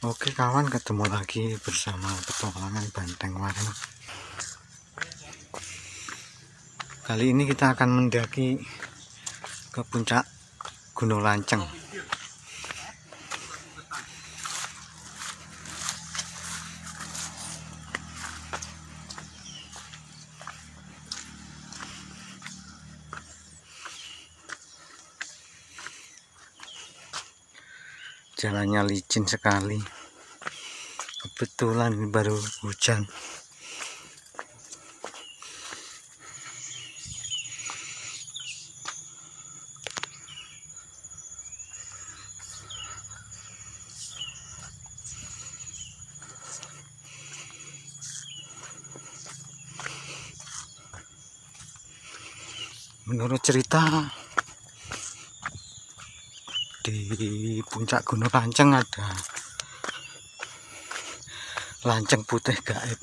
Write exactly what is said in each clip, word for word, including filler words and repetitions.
Oke kawan, ketemu lagi bersama petualangan Banteng Wareng. Kali ini kita akan mendaki ke puncak Gunung Lanceng. Jalannya licin sekali, kebetulan baru hujan. Menurut cerita, di puncak Gunung Lanceng ada Lanceng Putih Gaib.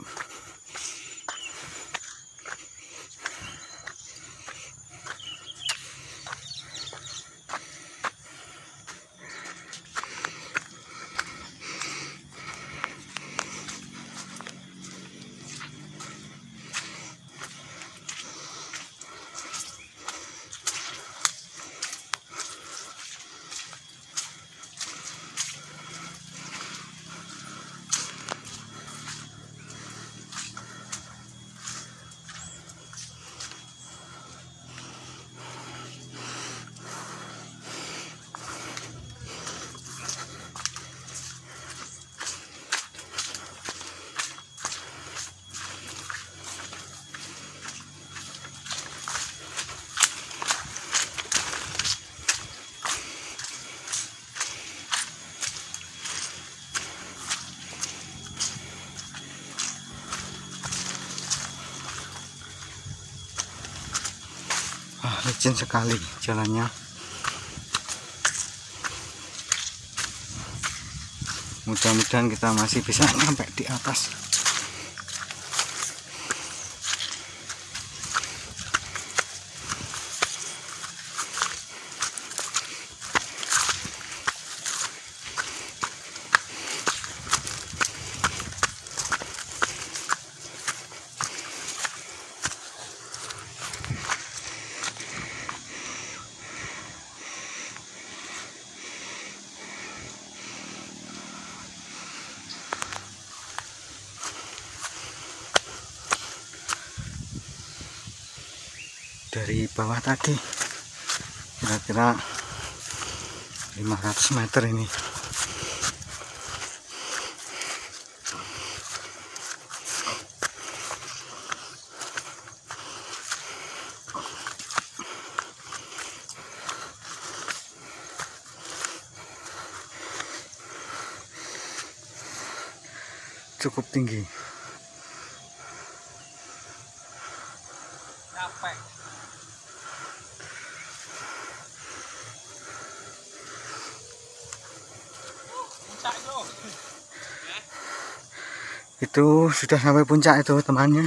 Licin sekali jalannya, mudah-mudahan kita masih bisa sampai di atas. Dari bawah tadi kira-kira lima ratus meter ini. Cukup tinggi. Capek. Itu sudah sampai puncak itu temannya.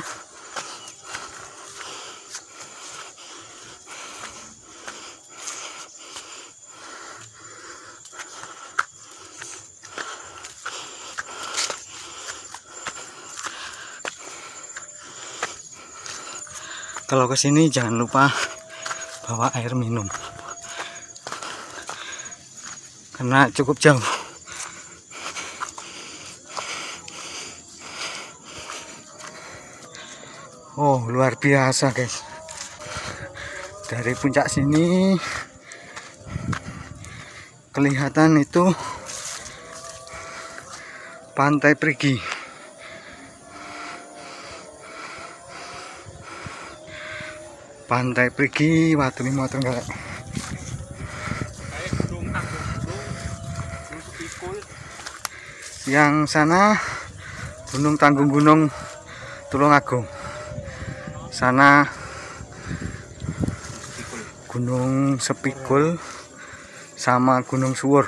Kalau ke sini jangan lupa bawa air minum karena cukup jauh. Oh, luar biasa guys, dari puncak sini kelihatan itu Pantai Prigi. Pantai Prigi Watulimo Trenggalek. Yang sana Gunung-Tanggung, Gunung Tulung Agung. Sana Gunung Sepikul sama Gunung Suwur.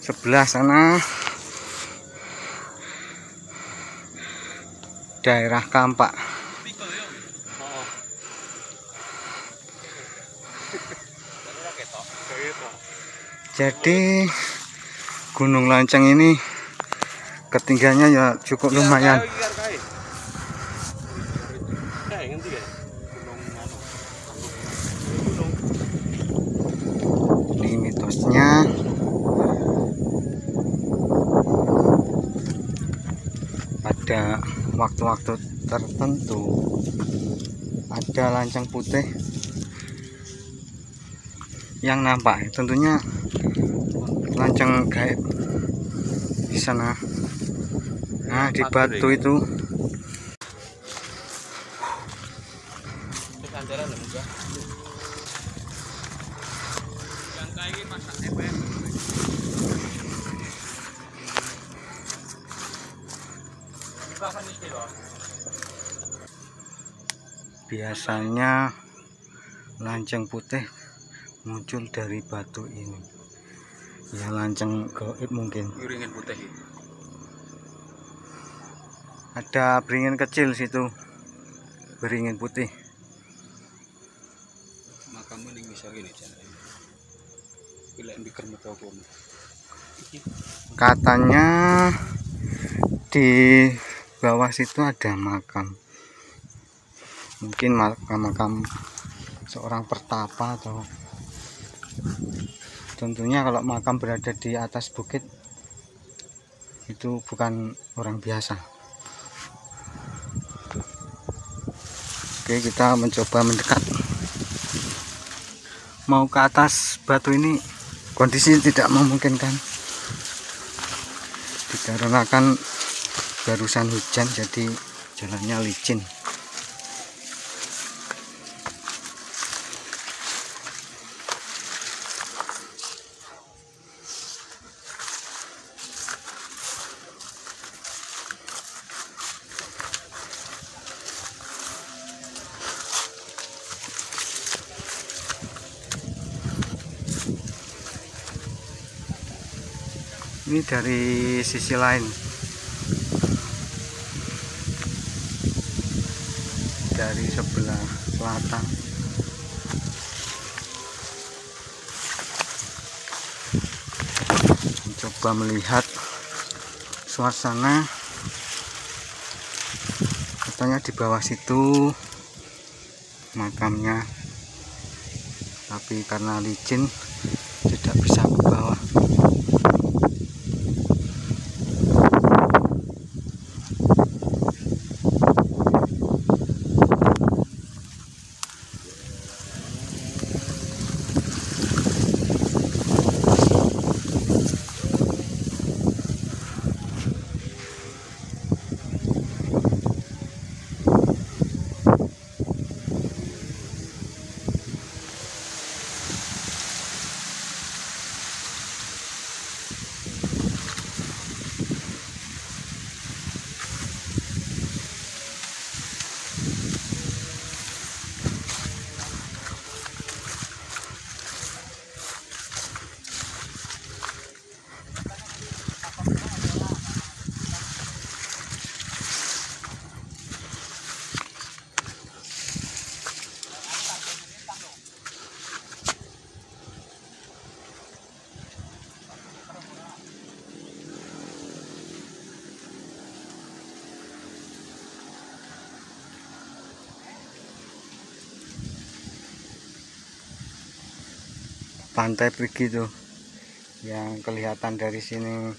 Sebelah sana daerah Kampak. Jadi Gunung Lanceng ini ketinggiannya ya cukup lumayan. Ini mitosnya. Pada waktu-waktu tertentu ada lanceng putih yang nampak, tentunya lanceng gaib di sana. Nah, di batu itu biasanya lanceng putih muncul dari batu ini. Ya, lanceng gaib mungkin. Beringin putih. Ada beringin kecil situ. Beringin putih. Maka mending bisa gini jalan. Bila bikin metropom. Katanya di bawah situ ada makam. Mungkin makam-makam seorang pertapa atau tentunya kalau makam berada di atas bukit itu bukan orang biasa. Oke, kita mencoba mendekat. Mau ke atas batu ini kondisi tidak memungkinkan dikarenakan barusan hujan, jadi jalannya licin. Ini dari sisi lain, dari sebelah selatan. Coba melihat suasana. Katanya di bawah situ makamnya, tapi karena licin tidak bisa ke bawah. Pantai Prigi tuh yang kelihatan dari sini.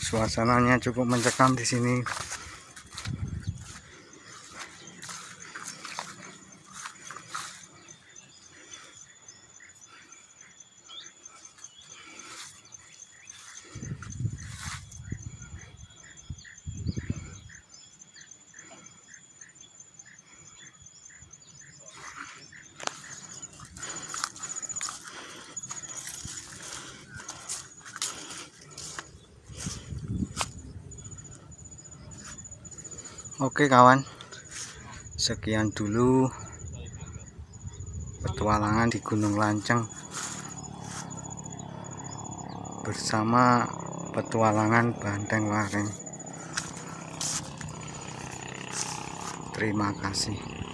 Suasananya cukup mencekam di sini. Oke kawan, sekian dulu petualangan di Gunung Lanceng. bersama petualangan Banteng Wareng. Terima kasih.